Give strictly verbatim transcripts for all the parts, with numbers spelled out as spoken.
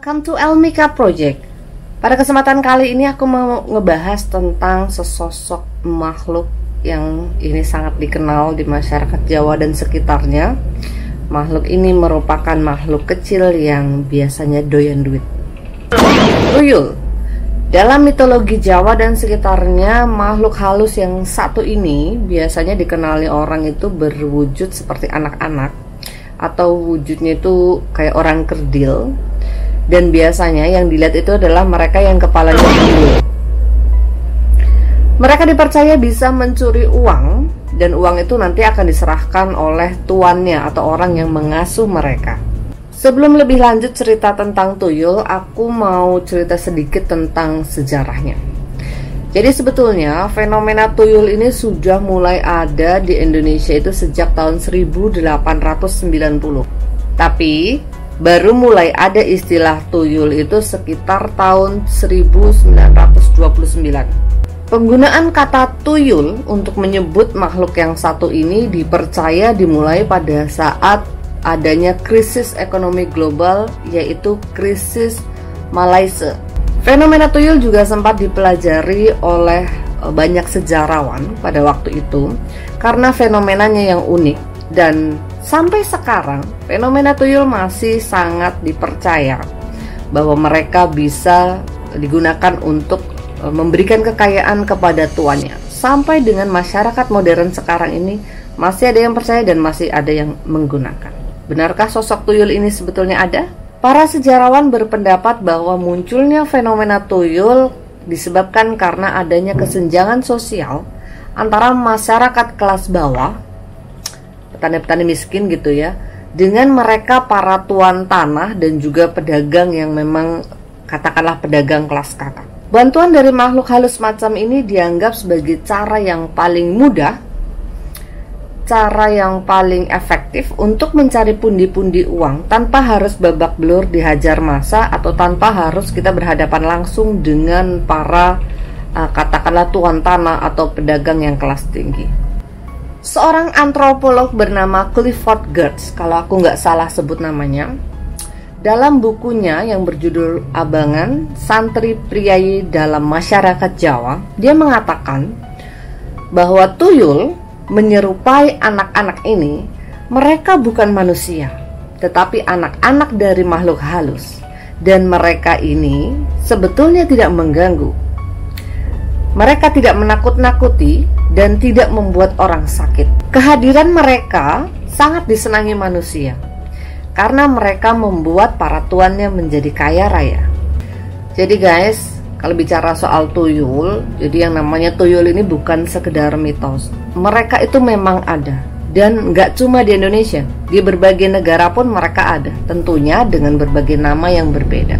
Welcome to El Micha Project. Pada kesempatan kali ini aku mau ngebahas tentang sesosok makhluk yang ini sangat dikenal di masyarakat Jawa dan sekitarnya. Makhluk ini merupakan makhluk kecil yang biasanya doyan duit. Tuyul. Dalam mitologi Jawa dan sekitarnya, makhluk halus yang satu ini biasanya dikenali orang itu berwujud seperti anak-anak atau wujudnya itu kayak orang kerdil. Dan biasanya yang dilihat itu adalah mereka yang kepalanya biru. Mereka dipercaya bisa mencuri uang, dan uang itu nanti akan diserahkan oleh tuannya atau orang yang mengasuh mereka. Sebelum lebih lanjut cerita tentang tuyul, aku mau cerita sedikit tentang sejarahnya. Jadi sebetulnya fenomena tuyul ini sudah mulai ada di Indonesia itu sejak tahun seribu delapan ratus sembilan puluh. Tapi baru mulai ada istilah tuyul itu sekitar tahun seribu sembilan ratus dua puluh sembilan. Penggunaan kata tuyul untuk menyebut makhluk yang satu ini dipercaya dimulai pada saat adanya krisis ekonomi global, yaitu krisis Malaysia. Fenomena tuyul juga sempat dipelajari oleh banyak sejarawan pada waktu itu karena fenomenanya yang unik. Dan sampai sekarang fenomena tuyul masih sangat dipercaya bahwa mereka bisa digunakan untuk memberikan kekayaan kepada tuannya. Sampai dengan masyarakat modern sekarang ini masih ada yang percaya dan masih ada yang menggunakan. Benarkah sosok tuyul ini sebetulnya ada? Para sejarawan berpendapat bahwa munculnya fenomena tuyul disebabkan karena adanya kesenjangan sosial antara masyarakat kelas bawah, petani-petani miskin gitu ya, dengan mereka para tuan tanah dan juga pedagang yang memang katakanlah pedagang kelas kakap. Bantuan dari makhluk halus macam ini dianggap sebagai cara yang paling mudah, cara yang paling efektif untuk mencari pundi-pundi uang tanpa harus babak belur dihajar massa atau tanpa harus kita berhadapan langsung dengan para uh, katakanlah tuan tanah atau pedagang yang kelas tinggi. Seorang antropolog bernama Clifford Geertz, kalau aku nggak salah sebut namanya, dalam bukunya yang berjudul Abangan, Santri Priyayi dalam Masyarakat Jawa, dia mengatakan bahwa tuyul menyerupai anak-anak ini, mereka bukan manusia, tetapi anak-anak dari makhluk halus, dan mereka ini sebetulnya tidak mengganggu. Mereka tidak menakut-nakuti dan tidak membuat orang sakit. Kehadiran mereka sangat disenangi manusia karena mereka membuat para tuannya menjadi kaya raya. Jadi guys, kalau bicara soal tuyul, jadi yang namanya tuyul ini bukan sekedar mitos. Mereka itu memang ada, dan nggak cuma di Indonesia, di berbagai negara pun mereka ada, tentunya dengan berbagai nama yang berbeda.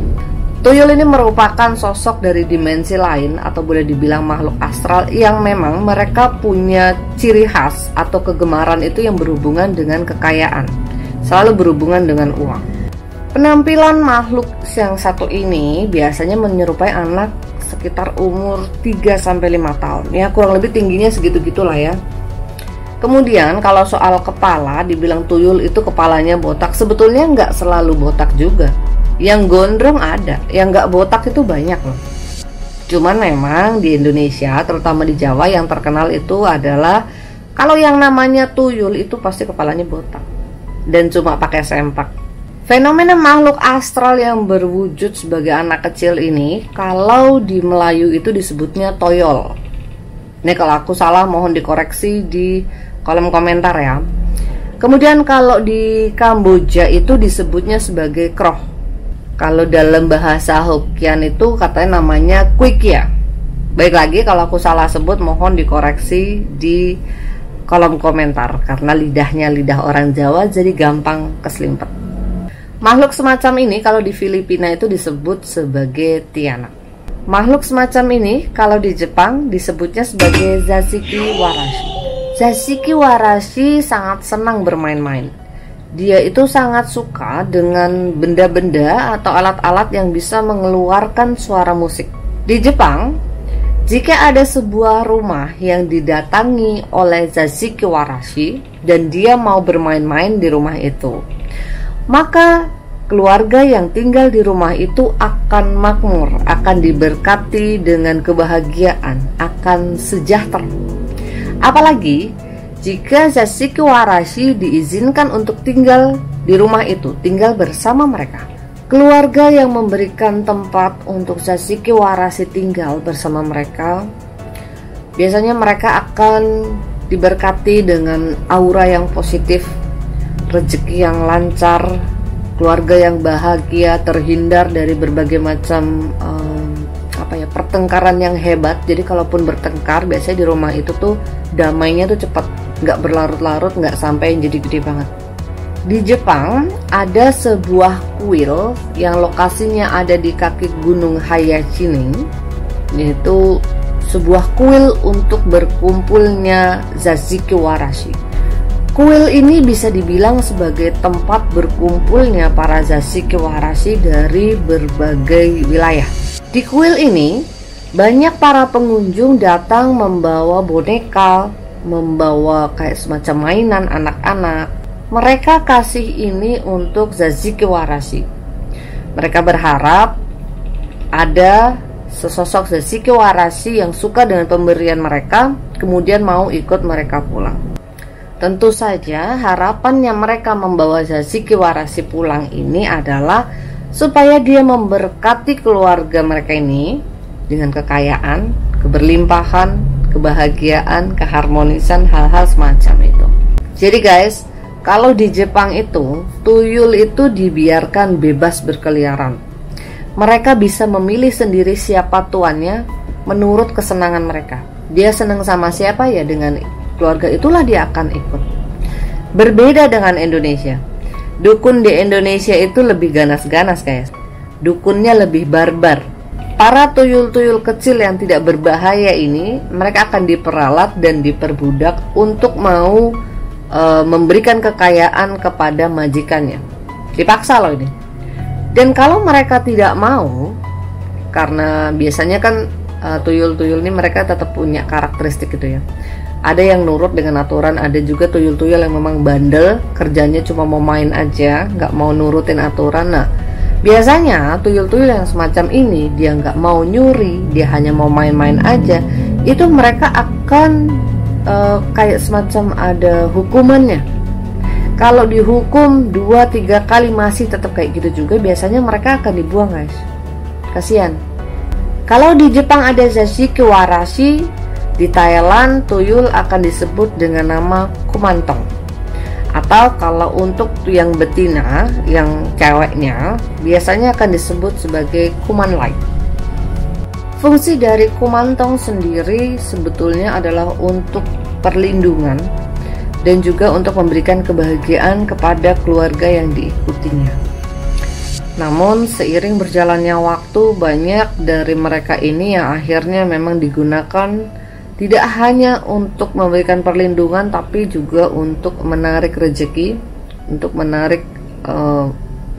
Tuyul ini merupakan sosok dari dimensi lain atau boleh dibilang makhluk astral yang memang mereka punya ciri khas atau kegemaran itu yang berhubungan dengan kekayaan, selalu berhubungan dengan uang. Penampilan makhluk yang satu ini biasanya menyerupai anak sekitar umur tiga sampai lima tahun. Ya kurang lebih tingginya segitu-gitulah ya. Kemudian kalau soal kepala, dibilang tuyul itu kepalanya botak, sebetulnya nggak selalu botak juga. Yang gondrong ada, yang nggak botak itu banyak loh. Cuman memang di Indonesia, terutama di Jawa, yang terkenal itu adalah kalau yang namanya tuyul itu pasti kepalanya botak dan cuma pakai sempak. Fenomena makhluk astral yang berwujud sebagai anak kecil ini, kalau di Melayu itu disebutnya toyol. Ini kalau aku salah mohon dikoreksi di kolom komentar ya. Kemudian kalau di Kamboja itu disebutnya sebagai kroh. Kalau dalam bahasa Hokkien itu katanya namanya kuikia. Baik lagi kalau aku salah sebut mohon dikoreksi di kolom komentar, karena lidahnya lidah orang Jawa jadi gampang keselimpet. Makhluk semacam ini kalau di Filipina itu disebut sebagai tianak. Makhluk semacam ini kalau di Jepang disebutnya sebagai Zashiki Warashi. Zashiki Warashi sangat senang bermain-main. Dia itu sangat suka dengan benda-benda atau alat-alat yang bisa mengeluarkan suara musik. Di Jepang, jika ada sebuah rumah yang didatangi oleh Zashiki Warashi dan dia mau bermain-main di rumah itu, maka keluarga yang tinggal di rumah itu akan makmur, akan diberkati dengan kebahagiaan, akan sejahtera. Apalagi jika Zashiki Warashi diizinkan untuk tinggal di rumah itu, tinggal bersama mereka. Keluarga yang memberikan tempat untuk Zashiki Warashi tinggal bersama mereka, biasanya mereka akan diberkati dengan aura yang positif, rezeki yang lancar, keluarga yang bahagia, terhindar dari berbagai macam um, apa ya pertengkaran yang hebat. Jadi kalaupun bertengkar, biasanya di rumah itu tuh damainya tuh cepat, nggak berlarut-larut, nggak sampai yang jadi gede banget. Di Jepang ada sebuah kuil yang lokasinya ada di kaki gunung Hayachine, yaitu sebuah kuil untuk berkumpulnya Zashiki Warashi. Kuil ini bisa dibilang sebagai tempat berkumpulnya para Zashiki Warashi dari berbagai wilayah. Di kuil ini banyak para pengunjung datang membawa boneka, membawa kayak semacam mainan anak-anak. Mereka kasih ini untuk Zashiki Warashi. Mereka berharap ada sesosok Zashiki Warashi yang suka dengan pemberian mereka, kemudian mau ikut mereka pulang. Tentu saja harapannya mereka membawa Zashiki Warashi pulang ini adalah supaya dia memberkati keluarga mereka ini dengan kekayaan, keberlimpahan, kebahagiaan, keharmonisan, hal-hal semacam itu. Jadi guys, kalau di Jepang itu tuyul itu dibiarkan bebas berkeliaran. Mereka bisa memilih sendiri siapa tuannya menurut kesenangan mereka. Dia senang sama siapa, ya dengan keluarga itulah dia akan ikut. Berbeda dengan Indonesia. Dukun di Indonesia itu lebih ganas-ganas guys. Dukunnya lebih barbar. Para tuyul-tuyul kecil yang tidak berbahaya ini, mereka akan diperalat dan diperbudak untuk mau e, memberikan kekayaan kepada majikannya. Dipaksa loh ini. Dan kalau mereka tidak mau, karena biasanya kan e, tuyul-tuyul ini mereka tetap punya karakteristik gitu ya. Ada yang nurut dengan aturan, ada juga tuyul-tuyul yang memang bandel, kerjanya cuma mau main aja, nggak mau nurutin aturan. Nah, biasanya tuyul-tuyul yang semacam ini, dia nggak mau nyuri, dia hanya mau main-main aja, itu mereka akan uh, kayak semacam ada hukumannya. Kalau dihukum dua tiga kali masih tetap kayak gitu juga, biasanya mereka akan dibuang guys. Kasihan. Kalau di Jepang ada Zashiki Warashi, di Thailand tuyul akan disebut dengan nama Kumantong. Atau kalau untuk yang betina, yang ceweknya, biasanya akan disebut sebagai Kumanlai. Fungsi dari Kumantong sendiri sebetulnya adalah untuk perlindungan dan juga untuk memberikan kebahagiaan kepada keluarga yang diikutinya. Namun seiring berjalannya waktu, banyak dari mereka ini yang akhirnya memang digunakan tidak hanya untuk memberikan perlindungan, tapi juga untuk menarik rezeki, untuk menarik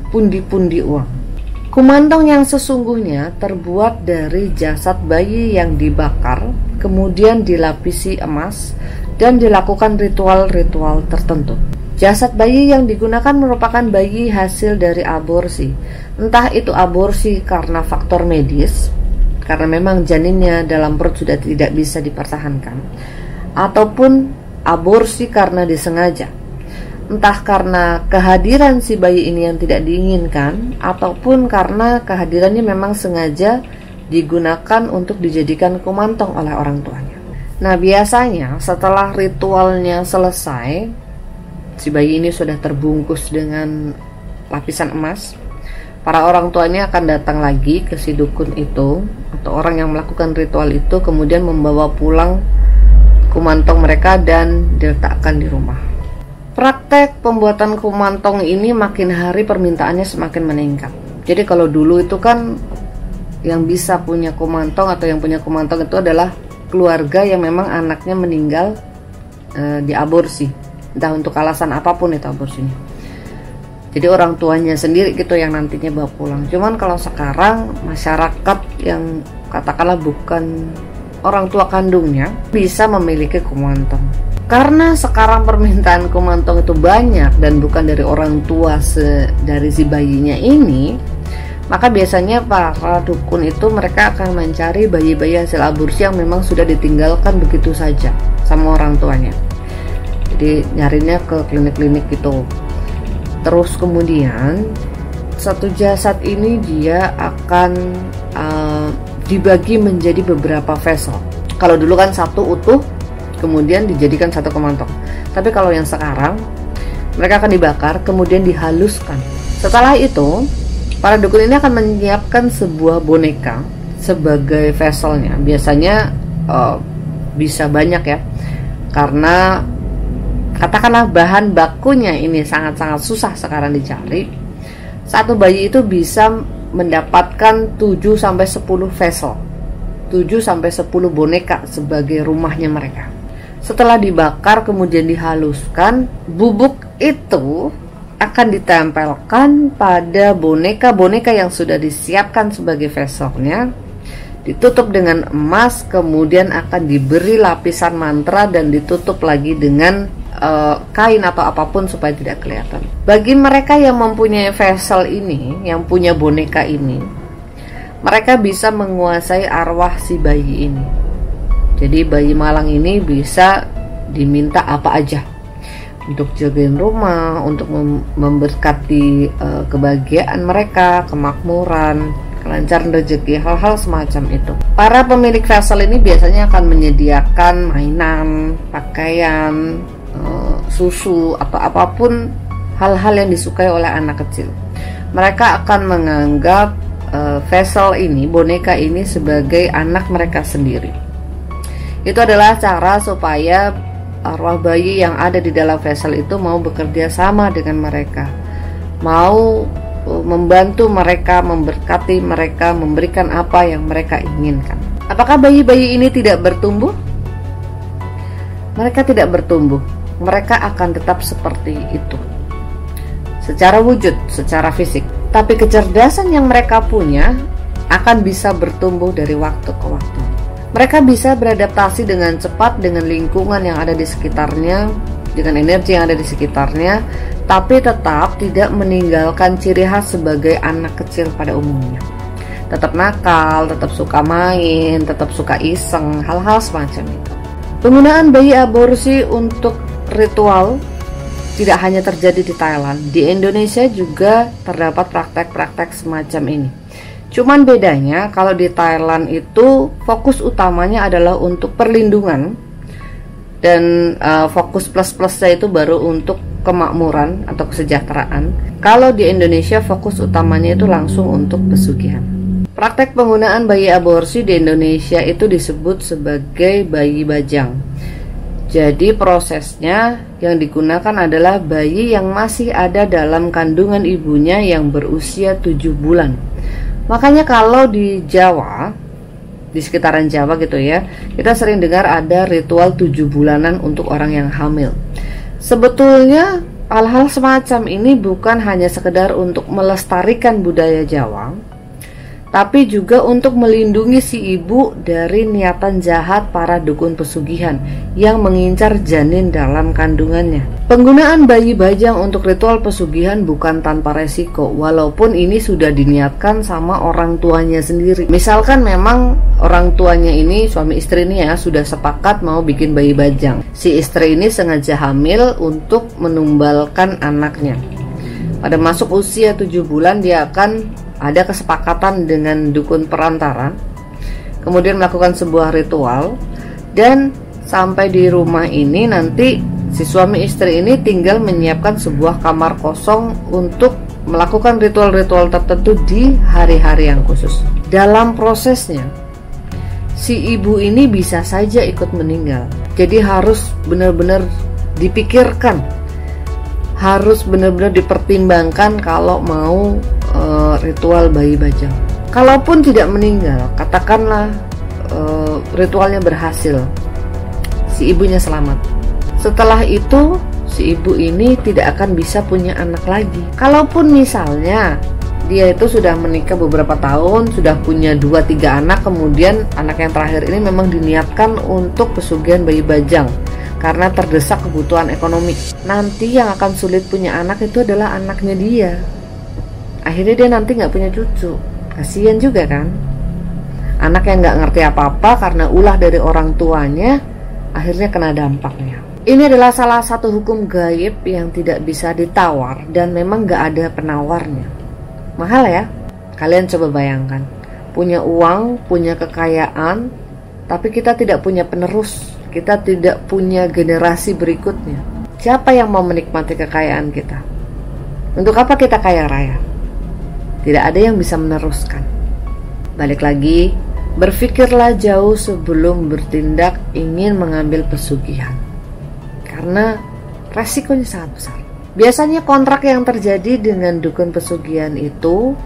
pundi-pundi uh, uang. Kumantong yang sesungguhnya terbuat dari jasad bayi yang dibakar, kemudian dilapisi emas, dan dilakukan ritual-ritual tertentu. Jasad bayi yang digunakan merupakan bayi hasil dari aborsi. Entah itu aborsi karena faktor medis, karena memang janinnya dalam perut sudah tidak bisa dipertahankan, ataupun aborsi karena disengaja, entah karena kehadiran si bayi ini yang tidak diinginkan, ataupun karena kehadirannya memang sengaja digunakan untuk dijadikan kumantong oleh orang tuanya. Nah, biasanya setelah ritualnya selesai, si bayi ini sudah terbungkus dengan lapisan emas. Para orang tuanya akan datang lagi ke si dukun itu atau orang yang melakukan ritual itu, kemudian membawa pulang kumantong mereka dan diletakkan di rumah. Praktek pembuatan kumantong ini makin hari permintaannya semakin meningkat. Jadi kalau dulu itu kan yang bisa punya kumantong atau yang punya kumantong itu adalah keluarga yang memang anaknya meninggal e, di aborsi, entah untuk alasan apapun itu aborsinya. Jadi orang tuanya sendiri gitu yang nantinya bawa pulang. Cuman kalau sekarang masyarakat yang katakanlah bukan orang tua kandungnya bisa memiliki kumantong. Karena sekarang permintaan Kumantong itu banyak dan bukan dari orang tua se dari si bayinya ini, maka biasanya para dukun itu mereka akan mencari bayi-bayi hasil aborsi yang memang sudah ditinggalkan begitu saja sama orang tuanya. Jadi nyarinya ke klinik-klinik gitu. Terus kemudian satu jasad ini dia akan uh, dibagi menjadi beberapa vessel. Kalau dulu kan satu utuh, kemudian dijadikan satu Kumantong. Tapi kalau yang sekarang, mereka akan dibakar, kemudian dihaluskan. Setelah itu, para dukun ini akan menyiapkan sebuah boneka sebagai vesselnya. Biasanya uh, bisa banyak ya, karena katakanlah bahan bakunya ini sangat-sangat susah sekarang dicari. Satu bayi itu bisa mendapatkan tujuh sampai sepuluh vessel, tujuh sampai sepuluh boneka sebagai rumahnya mereka. Setelah dibakar kemudian dihaluskan, bubuk itu akan ditempelkan pada boneka-boneka yang sudah disiapkan sebagai vesselnya, ditutup dengan emas, kemudian akan diberi lapisan mantra dan ditutup lagi dengan uh, kain atau apapun supaya tidak kelihatan. Bagi mereka yang mempunyai vessel ini, yang punya boneka ini, mereka bisa menguasai arwah si bayi ini. Jadi bayi malang ini bisa diminta apa aja, untuk jagain rumah, untuk mem memberkati uh, kebahagiaan mereka, kemakmuran, kelancaran rezeki, hal-hal semacam itu. Para pemilik vessel ini biasanya akan menyediakan mainan, pakaian, uh, susu, atau apapun hal-hal yang disukai oleh anak kecil. Mereka akan menganggap uh, vessel ini, boneka ini sebagai anak mereka sendiri. Itu adalah cara supaya arwah bayi yang ada di dalam vessel itu mau bekerja sama dengan mereka, mau membantu mereka, memberkati mereka, memberikan apa yang mereka inginkan. Apakah bayi-bayi ini tidak bertumbuh? Mereka tidak bertumbuh, mereka akan tetap seperti itu secara wujud, secara fisik. Tapi kecerdasan yang mereka punya akan bisa bertumbuh dari waktu ke waktu. Mereka bisa beradaptasi dengan cepat dengan lingkungan yang ada di sekitarnya, dengan energi yang ada di sekitarnya, tapi tetap tidak meninggalkan ciri khas sebagai anak kecil pada umumnya. Tetap nakal, tetap suka main, tetap suka iseng, hal-hal semacam itu. Penggunaan bayi aborsi untuk ritual tidak hanya terjadi di Thailand, di Indonesia juga terdapat praktek-praktek semacam ini. Cuman bedanya kalau di Thailand itu fokus utamanya adalah untuk perlindungan, dan uh, fokus plus-plusnya itu baru untuk kemakmuran atau kesejahteraan. Kalau di Indonesia fokus utamanya itu langsung untuk pesugihan. Praktek penggunaan bayi aborsi di Indonesia itu disebut sebagai bayi bajang. Jadi prosesnya yang digunakan adalah bayi yang masih ada dalam kandungan ibunya yang berusia tujuh bulan. Makanya kalau di Jawa, di sekitaran Jawa gitu ya, kita sering dengar ada ritual tujuh bulanan untuk orang yang hamil. Sebetulnya hal-hal semacam ini bukan hanya sekedar untuk melestarikan budaya Jawa, tapi juga untuk melindungi si ibu dari niatan jahat para dukun pesugihan yang mengincar janin dalam kandungannya. Penggunaan bayi bajang untuk ritual pesugihan bukan tanpa resiko, walaupun ini sudah diniatkan sama orang tuanya sendiri. Misalkan memang orang tuanya ini, suami istri ini ya, sudah sepakat mau bikin bayi bajang. Si istri ini sengaja hamil untuk menumbalkan anaknya. Pada masuk usia tujuh bulan dia akan ada kesepakatan dengan dukun perantara, kemudian melakukan sebuah ritual, dan sampai di rumah ini nanti si suami istri ini tinggal menyiapkan sebuah kamar kosong untuk melakukan ritual-ritual tertentu di hari-hari yang khusus. Dalam prosesnya, si ibu ini bisa saja ikut meninggal. Jadi harus benar-benar dipikirkan, harus benar-benar dipertimbangkan kalau mau e, ritual bayi bajang. Kalaupun tidak meninggal, katakanlah e, ritualnya berhasil, si ibunya selamat. Setelah itu, si ibu ini tidak akan bisa punya anak lagi. Kalaupun misalnya dia itu sudah menikah beberapa tahun, sudah punya dua tiga anak, kemudian anak yang terakhir ini memang diniatkan untuk pesugihan bayi bajang. karena terdesak kebutuhan ekonomi. Nanti yang akan sulit punya anak itu adalah anaknya dia. Akhirnya dia nanti nggak punya cucu. Kasian juga kan? Anak yang nggak ngerti apa-apa karena ulah dari orang tuanya, akhirnya kena dampaknya. Ini adalah salah satu hukum gaib yang tidak bisa ditawar dan memang nggak ada penawarnya. Mahal ya? Kalian coba bayangkan, punya uang, punya kekayaan, tapi kita tidak punya penerus, kita tidak punya generasi berikutnya. Siapa yang mau menikmati kekayaan kita? Untuk apa kita kaya raya? Tidak ada yang bisa meneruskan. Balik lagi, berpikirlah jauh sebelum bertindak ingin mengambil pesugihan, karena resikonya sangat besar. Biasanya kontrak yang terjadi dengan dukun pesugihan itu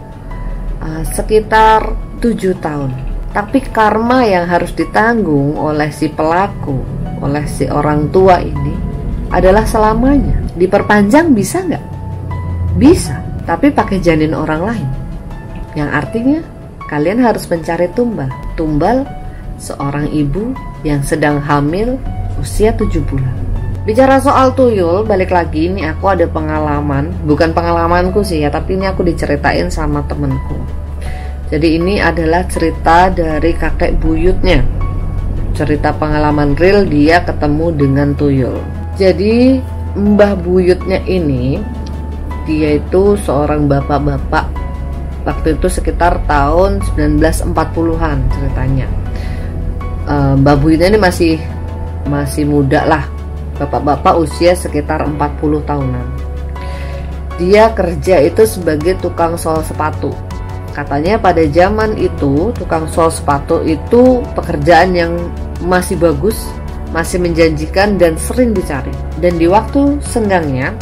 uh, sekitar tujuh tahun. Tapi karma yang harus ditanggung oleh si pelaku, oleh si orang tua ini adalah selamanya. Diperpanjang bisa nggak? Bisa, tapi pakai janin orang lain. Yang artinya kalian harus mencari tumbal. Tumbal seorang ibu yang sedang hamil usia tujuh bulan. Bicara soal tuyul, balik lagi, ini aku ada pengalaman. Bukan pengalamanku sih ya, tapi ini aku diceritain sama temenku. Jadi ini adalah cerita dari kakek buyutnya, cerita pengalaman real dia ketemu dengan tuyul. Jadi mbah buyutnya ini, dia itu seorang bapak-bapak, waktu itu sekitar tahun sembilan belas empat puluhan ceritanya. Uh, Mbak Buina ini masih masih muda lah, bapak-bapak usia sekitar empat puluh tahunan. Dia kerja itu sebagai tukang sol sepatu. Katanya pada zaman itu tukang sol sepatu itu pekerjaan yang masih bagus, masih menjanjikan dan sering dicari. Dan di waktu senggangnya,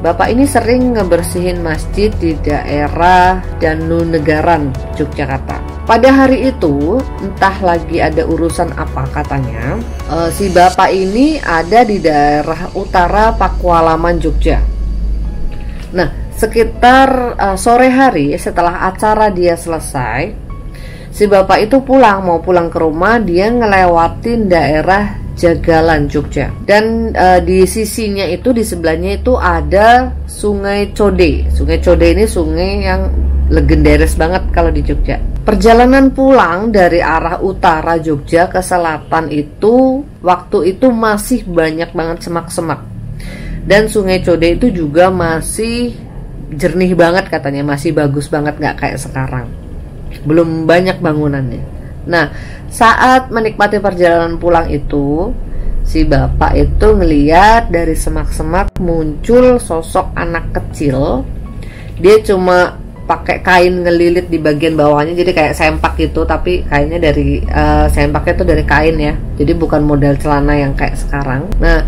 bapak ini sering ngebersihin masjid di daerah Danunegaran, Yogyakarta. Pada hari itu, entah lagi ada urusan apa katanya, e, si bapak ini ada di daerah utara Pakualaman, Jogja. Nah, sekitar e, sore hari setelah acara dia selesai, si bapak itu pulang, mau pulang ke rumah, dia ngelewatin daerah Jagalan, Jogja. Dan e, di sisinya itu, di sebelahnya itu ada Sungai Code. Sungai Code ini sungai yang legendaris banget kalau di Jogja. Perjalanan pulang dari arah utara Jogja ke selatan itu, waktu itu masih banyak banget semak-semak. Dan Sungai Code itu juga masih jernih banget katanya, masih bagus banget, nggak kayak sekarang. Belum banyak bangunannya. Nah, saat menikmati perjalanan pulang itu, si bapak itu ngeliat dari semak-semak muncul sosok anak kecil. Dia cuma pakai kain ngelilit di bagian bawahnya, jadi kayak sempak gitu, tapi kainnya dari uh, sempaknya itu dari kain ya, jadi bukan model celana yang kayak sekarang. Nah,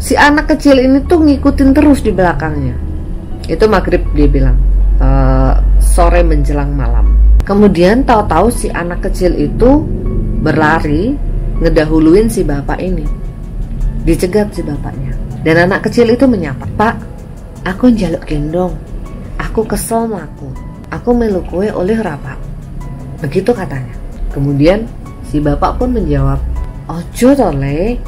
si anak kecil ini tuh ngikutin terus di belakangnya. Itu maghrib dia bilang, uh, sore menjelang malam. Kemudian tahu-tahu si anak kecil itu berlari ngedahuluin si bapak ini. Dicegat si bapaknya. Dan anak kecil itu menyapa, "Pak, aku njaluk gendong. Aku kesel maku. Aku melu kowe oleh rapak." Begitu katanya. Kemudian si bapak pun menjawab, "Ojo to, Le.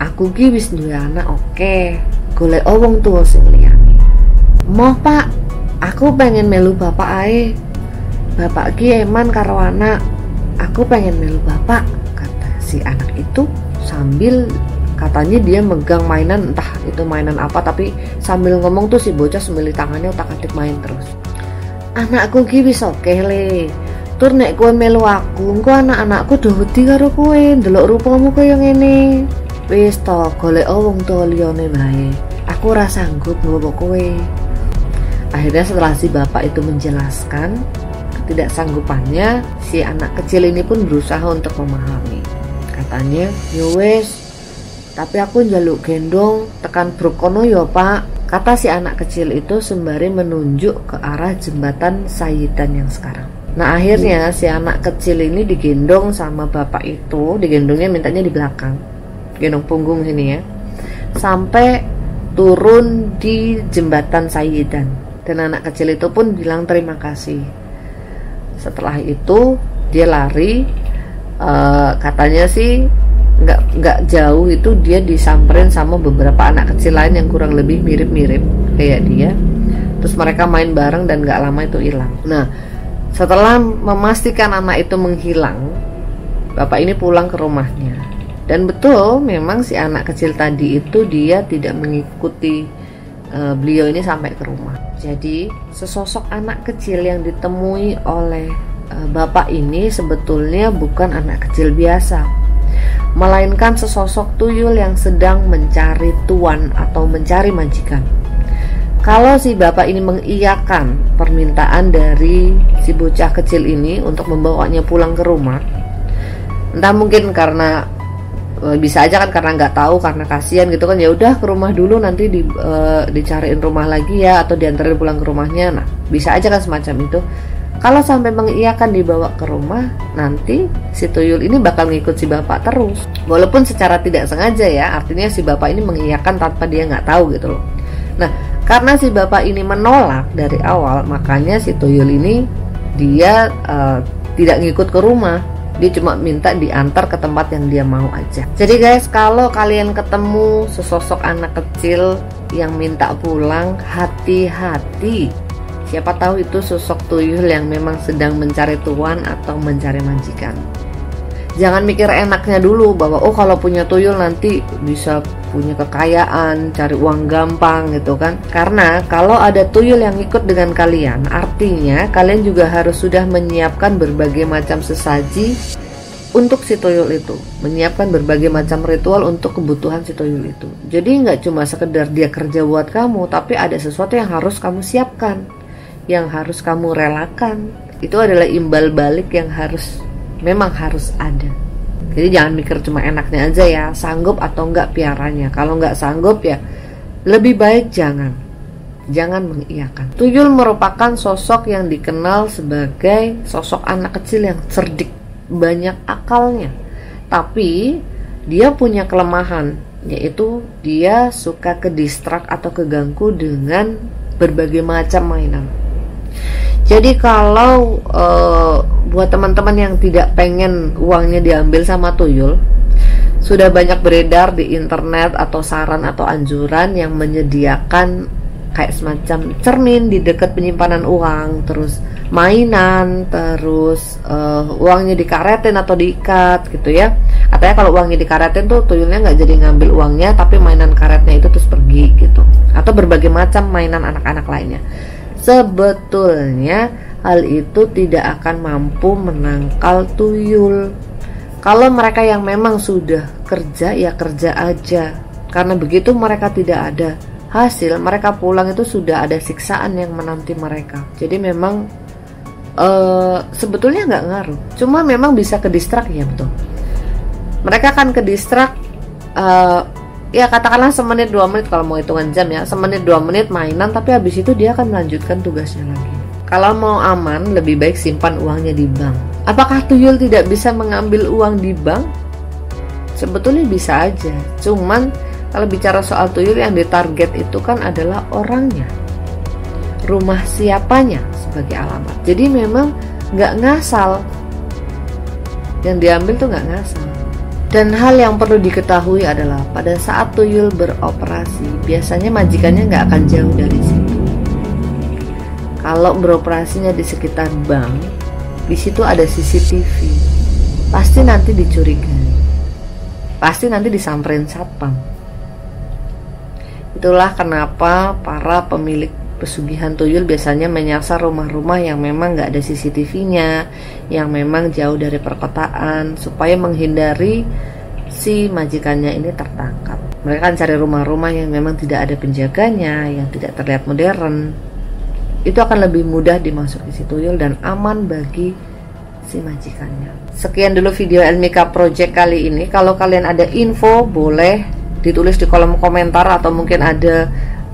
Aku ki wis duwe anak oke. Golek wong tuwa sing liyane." "Moh, Pak. Aku pengen melu bapak ae. Bapak ki eman karo anak, aku pengen melu bapak," kata si anak itu sambil katanya dia megang mainan, entah itu mainan apa, tapi sambil ngomong tuh si bocah semili tangannya utak-atik main terus. "Anakku ki wis oke Le, tur nek kowe melu aku, engko anak-anakku do wedi karo kowe, ndelok rupamu kaya ngene. Wis to, golek wong tuwa liyane bae. Aku ora sanggup bawa kowe." Akhirnya setelah si bapak itu menjelaskan tidak sanggupannya, si anak kecil ini pun berusaha untuk memahami. Katanya, "Yo wes, tapi aku njaluk gendong tekan Brokono yo Pak," kata si anak kecil itu sembari menunjuk ke arah jembatan Sayidan yang sekarang. Nah, akhirnya si anak kecil ini digendong sama bapak itu, digendongnya mintanya di belakang, gendong punggung sini ya, sampai turun di jembatan Sayidan. Dan anak kecil itu pun bilang terima kasih. Setelah itu dia lari, e, katanya sih nggak nggak jauh itu dia disamperin sama beberapa anak kecil lain yang kurang lebih mirip-mirip kayak dia. Terus mereka main bareng dan nggak lama itu hilang. Nah, setelah memastikan anak itu menghilang, bapak ini pulang ke rumahnya. Dan betul memang si anak kecil tadi itu dia tidak mengikuti uh, beliau ini sampai ke rumah. Jadi sesosok anak kecil yang ditemui oleh uh, bapak ini sebetulnya bukan anak kecil biasa, melainkan sesosok tuyul yang sedang mencari tuan atau mencari majikan. Kalau si bapak ini mengiyakan permintaan dari si bocah kecil ini untuk membawanya pulang ke rumah, entah mungkin karena bisa aja kan karena nggak tahu, karena kasihan gitu kan, ya udah ke rumah dulu nanti di, e, dicariin rumah lagi ya, atau diantarin pulang ke rumahnya. Nah, bisa aja kan semacam itu. Kalau sampai mengiyakan dibawa ke rumah, nanti si tuyul ini bakal ngikut si bapak terus, walaupun secara tidak sengaja ya, artinya si bapak ini mengiyakan tanpa dia nggak tahu gitu loh. Nah, karena si bapak ini menolak dari awal, makanya si tuyul ini dia uh, tidak ngikut ke rumah, dia cuma minta diantar ke tempat yang dia mau aja. Jadi guys, kalau kalian ketemu sesosok anak kecil yang minta pulang, hati-hati. Siapa tahu itu sosok tuyul yang memang sedang mencari tuan atau mencari majikan. Jangan mikir enaknya dulu bahwa oh kalau punya tuyul nanti bisa punya kekayaan, cari uang gampang gitu kan. Karena kalau ada tuyul yang ikut dengan kalian, artinya kalian juga harus sudah menyiapkan berbagai macam sesaji untuk si tuyul itu, menyiapkan berbagai macam ritual untuk kebutuhan si tuyul itu. Jadi nggak cuma sekedar dia kerja buat kamu, tapi ada sesuatu yang harus kamu siapkan, yang harus kamu relakan. Itu adalah imbal balik yang harus, memang harus ada. Jadi jangan mikir cuma enaknya aja ya, sanggup atau enggak piaranya. Kalau enggak sanggup ya lebih baik jangan, jangan mengiyakan. Tuyul merupakan sosok yang dikenal sebagai sosok anak kecil yang cerdik, banyak akalnya, tapi dia punya kelemahan, yaitu dia suka kedistrak atau keganggu dengan berbagai macam mainan. Jadi kalau e, buat teman-teman yang tidak pengen uangnya diambil sama tuyul, sudah banyak beredar di internet atau saran atau anjuran yang menyediakan kayak semacam cermin di dekat penyimpanan uang, terus mainan, terus e, uangnya dikaretin atau diikat gitu ya. Katanya kalau uangnya dikaretin tuh tuyulnya nggak jadi ngambil uangnya, tapi mainan karetnya itu terus pergi gitu. Atau berbagai macam mainan anak-anak lainnya. Sebetulnya hal itu tidak akan mampu menangkal tuyul. Kalau mereka yang memang sudah kerja ya kerja aja, karena begitu mereka tidak ada hasil, mereka pulang itu sudah ada siksaan yang menanti mereka. Jadi memang uh, sebetulnya nggak ngaruh, cuma memang bisa kedistrak ya, betul. Mereka akan kedistrak uh, ya katakanlah semenit dua menit, kalau mau hitungan jam ya, semenit dua menit mainan, tapi habis itu dia akan melanjutkan tugasnya lagi. Kalau mau aman lebih baik simpan uangnya di bank. Apakah tuyul tidak bisa mengambil uang di bank? Sebetulnya bisa aja, cuman kalau bicara soal tuyul yang ditarget itu kan adalah orangnya, rumah siapanya sebagai alamat. Jadi memang nggak ngasal, yang diambil tuh nggak ngasal. Dan hal yang perlu diketahui adalah pada saat tuyul beroperasi, biasanya majikannya nggak akan jauh dari situ. Kalau beroperasinya di sekitar bank, di situ ada C C T V, pasti nanti dicurigai, pasti nanti disamperin satpam. Itulah kenapa para pemilik pesugihan tuyul biasanya menyasar rumah-rumah yang memang nggak ada C C T V-nya, yang memang jauh dari perkotaan, supaya menghindari si majikannya ini tertangkap. Mereka akan cari rumah-rumah yang memang tidak ada penjaganya, yang tidak terlihat modern. Itu akan lebih mudah dimasuki si tuyul dan aman bagi si majikannya. Sekian dulu video El Micha Project kali ini. Kalau kalian ada info, boleh ditulis di kolom komentar, atau mungkin ada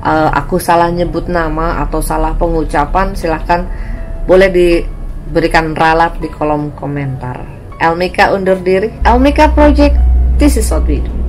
Uh, aku salah nyebut nama atau salah pengucapan, silahkan boleh diberikan ralat di kolom komentar. El Micha undur diri. El Micha Project, this is what we do.